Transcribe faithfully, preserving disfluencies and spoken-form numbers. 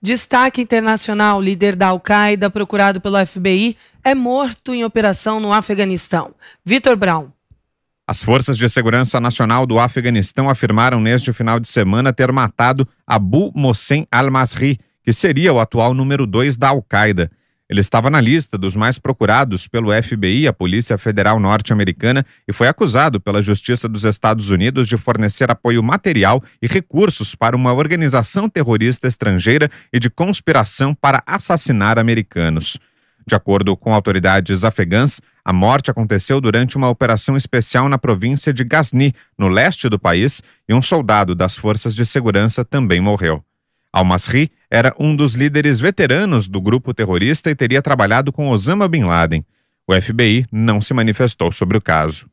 Destaque internacional, líder da Al-Qaeda, procurado pelo F B I, é morto em operação no Afeganistão. Vitor Braun. As Forças de Segurança Nacional do Afeganistão afirmaram neste final de semana ter matado Abu Muhsin Al-Masri, que seria o atual número dois da Al-Qaeda. Ele estava na lista dos mais procurados pelo F B I, a Polícia Federal norte-americana, e foi acusado pela Justiça dos Estados Unidos de fornecer apoio material e recursos para uma organização terrorista estrangeira e de conspiração para assassinar americanos. De acordo com autoridades afegãs, a morte aconteceu durante uma operação especial na província de Ghazni, no leste do país, e um soldado das forças de segurança também morreu. Al-Masri era um dos líderes veteranos do grupo terrorista e teria trabalhado com Osama Bin Laden. O F B I não se manifestou sobre o caso.